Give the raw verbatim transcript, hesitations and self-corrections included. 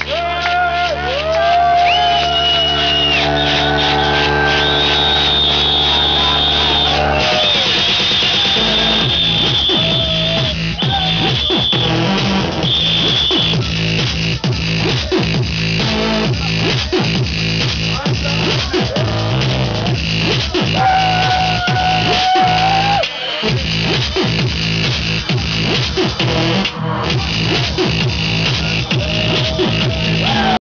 Yeah.